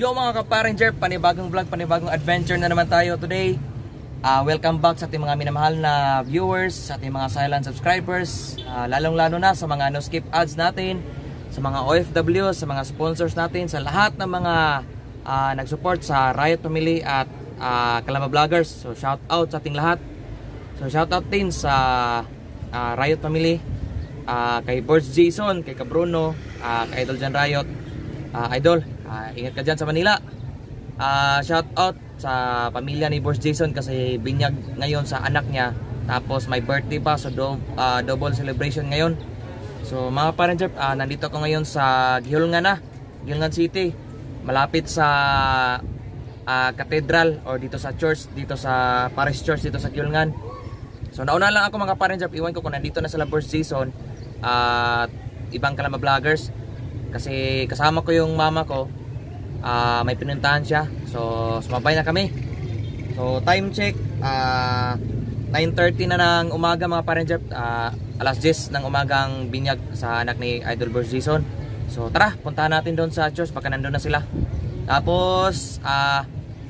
Yo mga kapareng GERPH, panibagong vlog, panibagong adventure na naman tayo today. Welcome back sa ating mga minamahal na viewers, sa ating mga silent subscribers, lalong-lalo na sa mga no-skip ads natin, sa mga OFW, sa mga sponsors natin, sa lahat ng mga nag-support sa Riot Family at Kalamba Vloggers. So shout out sa ating lahat. So shout out din sa Riot Family, kay Burdz Jason, kay Kabruno, kay Idol Jan Riot. Idol, ingat ka dyan sa Manila. Shout out sa pamilya ni Burdz Jason kasi binyag ngayon sa anak niya. Tapos may birthday pa, so double celebration ngayon. So mga parents, nandito ako ngayon sa Gihulgan na, Gihulgan City. Malapit sa cathedral or dito sa church, dito sa Paris Church, dito sa Gihulgan. So nauna lang ako mga parents, iwan ko kung nandito na sa Burdz Jason at ibang Kalamba Vloggers. Kasi kasama ko yung mama ko, may pinuntahan siya. So sumabay na kami. So time check, 9:30 na ng umaga mga parents, alas 10 ng umagang binyag sa anak ni Idol Burdz Jason. So tara, puntahan natin doon sa church baka nandun na sila. Tapos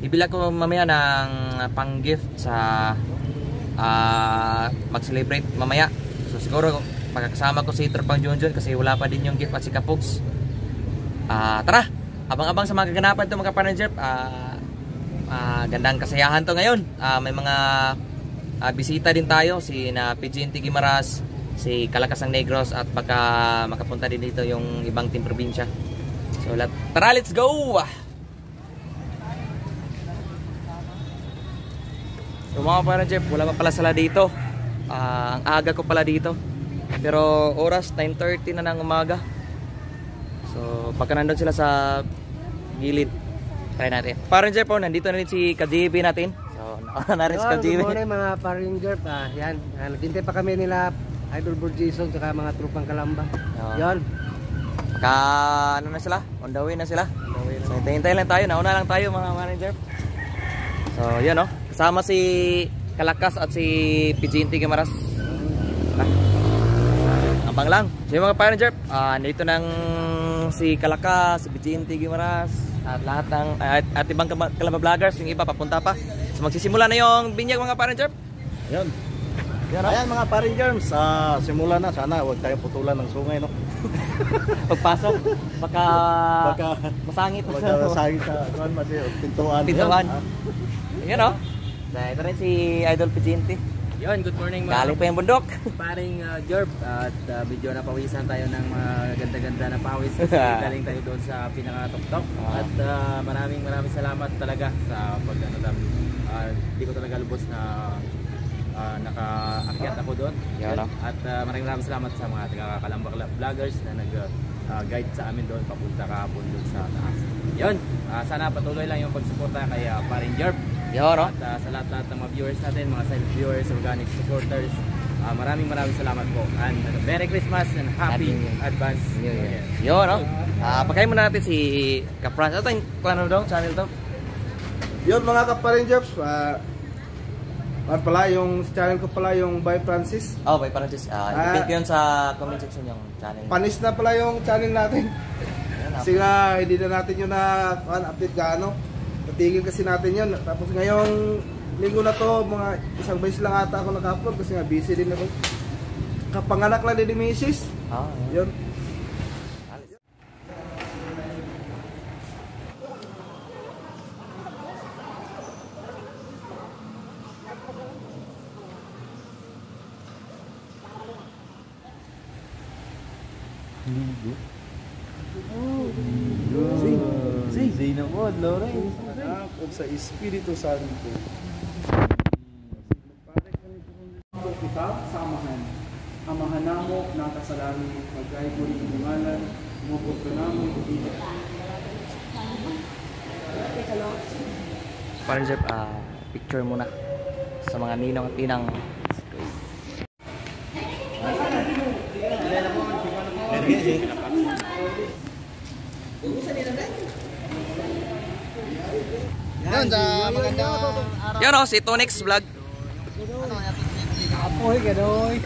ibilag ko mamaya ng pang gift sa mag-celebrate mamaya. So siguro pagkakasama ko si Tropang Junjun kasi wala pa din yung gift at si Kapogz. Tara, abang-abang sa mga kaganapan ito mga parang-GERPH. Gandang kasayahan to ngayon. May mga bisita din tayo, si na PGNT Guimaras, si Lakas ng Negros at baka makapunta din dito yung ibang team probinsya. So tara, let's go! So mga parang-GERPH, wala pa pala sala dito. Ang aga ko pala dito. Pero oras 9:30 na ng umaga. So pagka nandun sila sa gilid, try natin. Parang GERPH, nandito na rin si Kajibi natin. So nauna na rin si Kajibi. Good morning mga parang GERPH. Yan, nagtintay pa kami nila Idol Burdz Jason saka mga trupang Kalamba. Yan. Pagka ano na sila? On the way na sila. So hintay lang tayo, nauna lang tayo mga parang GERPH. So yan o, kasama si Kalakas at si PGNT Guimaras. Abang lang. So yung mga parents, nandito ng si Kalakas, si PGNT Guimaras at lahat ng at ibang Kalamba Vloggers, yung iba papunta pa. So magsisimula na yung binyag mga parents. Ayun. Ayan mga parents, simula na. Sana huwag tayo putulan ng sungay, no? Pagpasok, baka masangit. Baka masangit sa doon, mas pintuan. Pintuan. Ayun, no? Ito rin si Idol PGNT. Yon, good morning mga. Galing pa yung bundok. Paring GERPH at video na pawisan tayo ng mga ganda-ganda na pawis. Galing tayo doon sa pinaka-tok-tok. At maraming salamat talaga sa pag-anadam. Hindi ko talaga lubos na nakaakyat ako doon. Yeah, no? At maraming salamat sa mga taga-Kalamba Vloggers na nag-guide sa amin doon papunta kahapon doon sa taas. Yon, sana patuloy lang yung pagsuporta kay paring GERPH. At sa lahat-lahat ng mga viewers natin, mga silent viewers, organic supporters, maraming salamat po. And Merry Christmas and Happy Advance New Year. Yun, no? Pagkain mo natin si Kapran. Ito yung ano daw, channel to? Yun mga kapareng GERPH, pala yung channel ko pala yung By Francis. Oh, By Francis. Ipin ko yun sa comment section yung channel. Panis na pala yung channel natin. Kasi nga, hindi na natin yun na update gaano. Patigil kasi natin yun. Tapos ngayong linggo na to, mga isang beses lang ata ako naka-upload kasi nga busy din ako. Kapanganak lang din ni Mrs. Yun. Sa Espiritu Santo. Kita samahan. Amahan namo, nakasalamin ng pag-aibo ng pangalan, mubot ka namo, ibigay. Parang Jeff, picture muna sa mga ninong at tinang. Yan sa magandang araw. Yan o, si Tonex Vlog.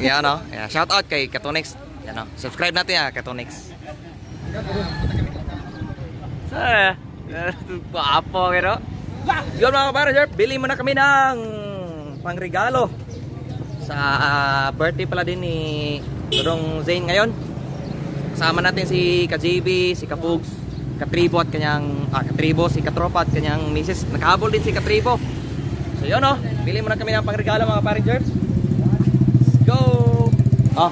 Yan o, shout out kay Tonex. Yan o, subscribe natin ya kay Tonex. Saan eh? Apo kero. Yun mga kabarger, bili muna kami ng pangregalo sa birthday pala din ni Durong Zain ngayon. Kasama natin si Kajibi, si Kapogz, Katribo at kanyang Katribo, si Katropa at kanyang misis. Nakahabol din si Katribo. So yun oh, bili muna kami ng pangregalo mga pare Jerp. Let's go. Oh.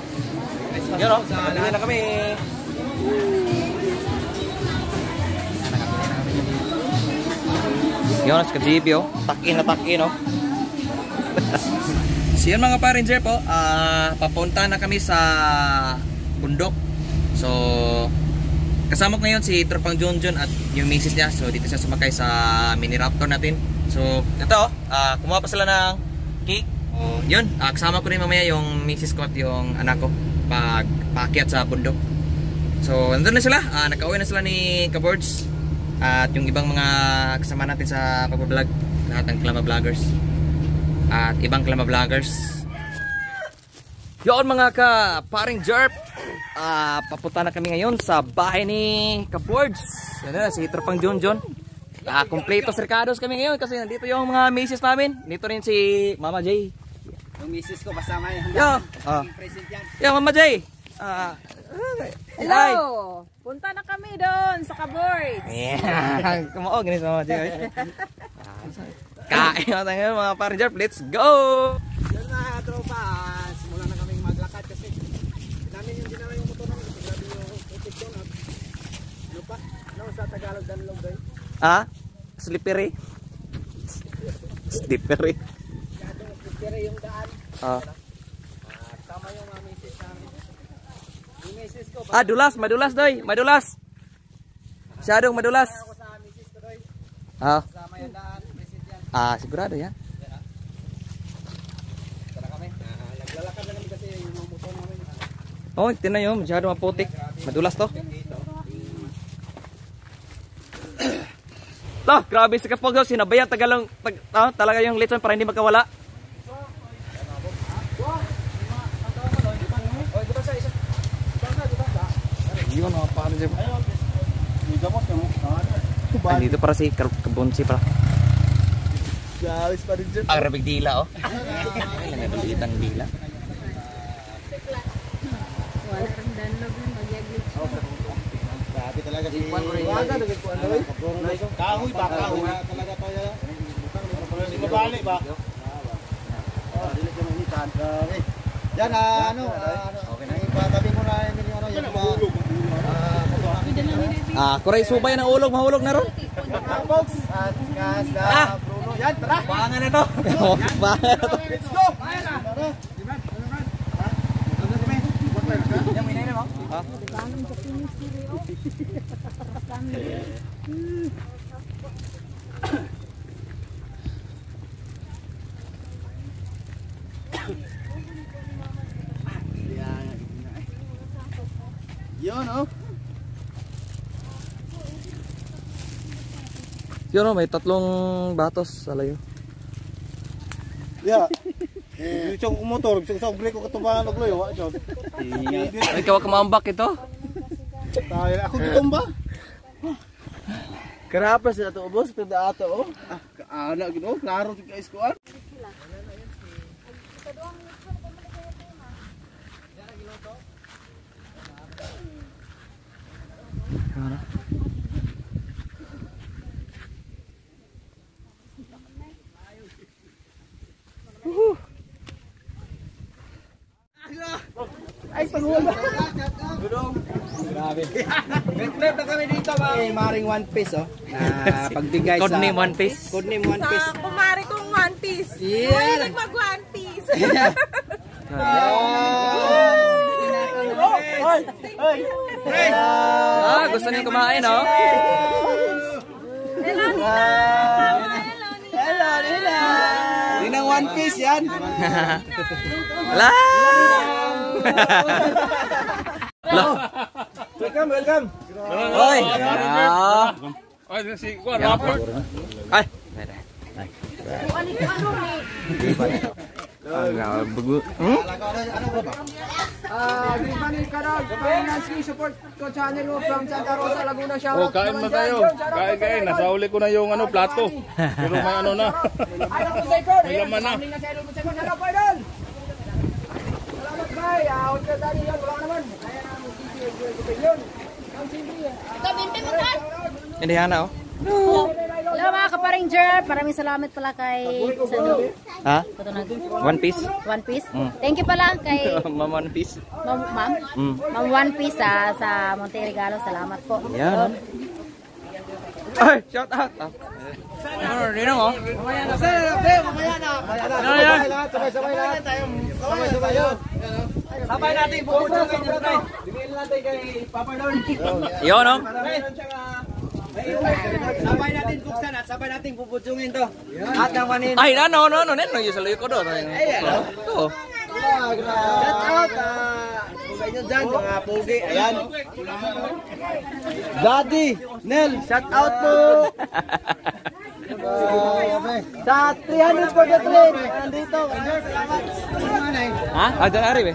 Yun oh, nakabili na kami. Yun, si Kajibi oh, takin na takin oh. So yun mga pare Jerp oh, papunta na kami sa bundok. So kasama ko ngayon si Tropang Junjun at yung misis niya. So dito siya sumakay sa mini raptor natin. So ito kumuha pa sila ng cake. O yun, kasama ko rin mamaya yung misis ko at yung anak ko pag paakyat sa bundok. So nandun na sila, nakauwi na sila ni Kabords at yung ibang mga kasama natin sa pagbablog. Lahat ng Klama Vloggers at ibang Klama Vloggers. Yon mga ka paring Jerp, papunta na kami ngayon sa bahay ni Kapogz. Yan na, si Tropang Junjun. Kompleto serkados kami ngayon kasi nandito yung mga misis namin. Dito rin si Mama Jay. Yung misis ko kasama yan. Present yan. Yo, Mama Jay. Hello. Hi. Punta na kami doon sa Kabords. Yeah. Kumaog ni Mama Jay. Kain natin mga parjerp. Let's go. Yan na, tropa. Tagalog dan Longday. Slippery. Slippery. Slippery yung daan. Tama yung misis namin. Yung misis ko. Dulas, madulas doy, madulas. Shadow madulas. Ako sa misis ko doy. Tama yung daan, misis yan. Sigurado yan. Tara kami. Naglalakad na namin kasi yung mga motor namin. Tingnan yung shadow maputik. Madulas to. Lah, grabe si Kapogz, sinabayan Tagalog talaga yung lesson para hindi magkawala. Dito para si Kabonsi para. Ang rabig dila oh. Ang dila. Talaga si Juan Riaga dagat ko ano eh. Kahoy ba kahoy talaga to ya. Hindi mabalik ba? Dili ko ni tantan eh. Yan ano okay na ipatabi mo na yung ano yung ulog. Kuray subay na ulog, mahulog na ron. Box at kasla Bruno. Yan tara. Bangan na to. Bangan na to. Let's go. Bangan na. Yang ini memang. Yo no, may tatlong batos sa layo. Ya. Yung motor, isang break ko katubangan og loyo, wa jud. Ay kawa kamambak ito. Tayo ako gitumba. Karapos na to ubos pero ato oh. Ana gino, klaro ti guys ko. Ay, pag-uha. Durong. Grabe. Retrip na kami dito, ba? Maring One Piece, oh. Pagbigay sa... Codename One Piece. Codename One Piece. Sa kumari kong One Piece. Yeah. Mahilig mag-One Piece. Yeah. Ah, gusto niyo kumain, oh? Hello, Nina! Hello, Nina! Ninang One Piece yan! Hello! Welcome, welcome! Oy! Ay, si Juan Rapport! Ay! Kain na tayo. Kain. Nasauli ko na yung ano, plato. Pero may ano na. May laman na. Hindi yan na, oh. Hello mga kaparing GERPH, maraming salamat pala kay One Piece. One Piece. Thank you pala kay Ma'am One Piece. Ma'am One Piece sa Monterigalo, salamat po. Yan. Ay, shout out. Ano rin ako? Mamaya na. Mamaya na. Sabay natin buong tayo. Bigyan natin kay Papa Don. Yo no. Sabay natin buksan at sabay natin puputsungin to. At nawanin. Ay, no. Nen, yung saluyo ko doon. Ayan. To. Shout out sa inyo dyan, mga pogi. Ayan. Daddy, Nel, shout out po. Sa 343, nandito. Ha? Adyan ari ba?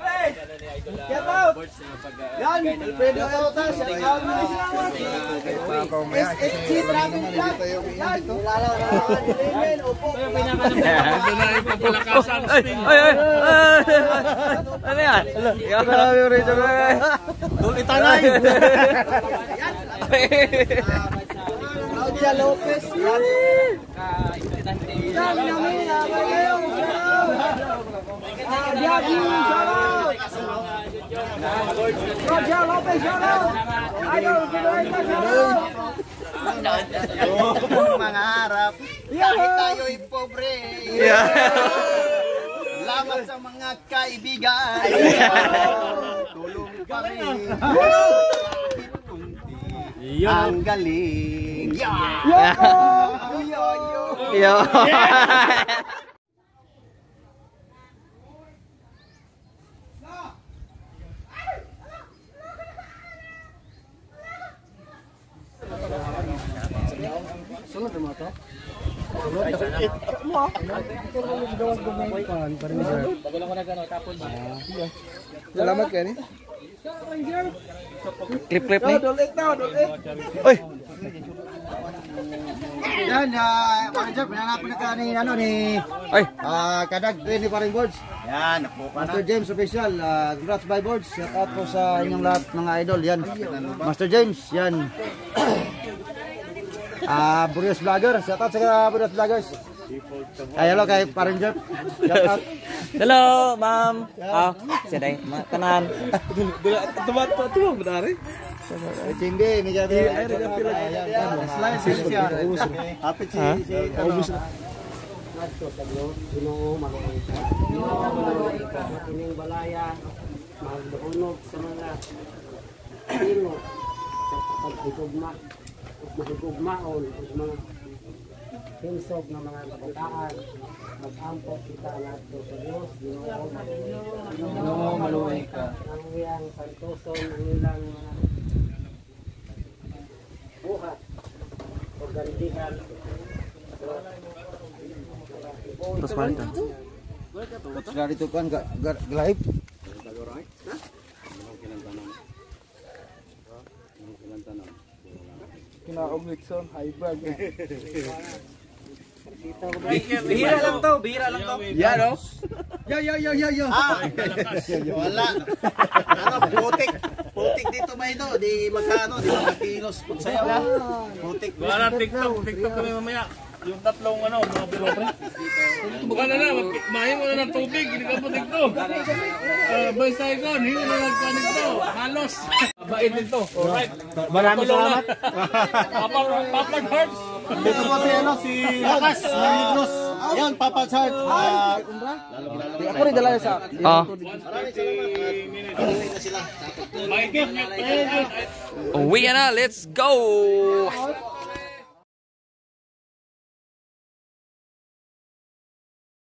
Mangarap. Kahit tayo'y pobre. Salamat sa mga kaibigan. Tulong kami. Ang galing. Yo. Sunod naman ito. Salamat kayo ni. Clip ni. Uy! Yan, mga Jeff, pinanapin na ka ni, ano, ni Kadag, ni paring Burdz. Yan, Master James official, congrats by Burdz. Shout out po sa inyong lahat mga idol. Yan, Master James, yan. Burdz Vlogger, shout out sa Burdz Vloggers. Hello kay paring Jeff. Hello, ma'am. Siday, tanan. Tumat pa tuwang benari. Cingde, ini jadi. Selain siya. Apa sih? Balaya, sa mga magugmaon at mga pinsog ng mga kabataan, mag-ampok kita lahat po sa Diyos, ginoo maluwi ka. Ang iyang santoson, ang ilang mga buhat o gandihan. Terus balik ka? Dari itu kan gak gelahip? Hah? Mungkinan tanam. Kinaomlikson, high bag. Bihira lang to. Yan, no? Yo. Wala. Ano, putik. Putik dito ba ito? Di magkano, di magkilos. Pagsayaw. Putik. Wala, TikTok. TikTok kami mamaya. Yung tatlong, ano, mga bilog. Bukan na lang, mahin mo na ng tubig, ginagabot ito. Bicycle, hindi na nagkuhan ito. Halos. Mabait ito. Alright. Maraming salamat. Papa Church. Dito po si, ano, si Lakas ng Negros. Yan, Papa Church. Ako rin dalayan sa... Maraming salamat. Uwi na, let's go!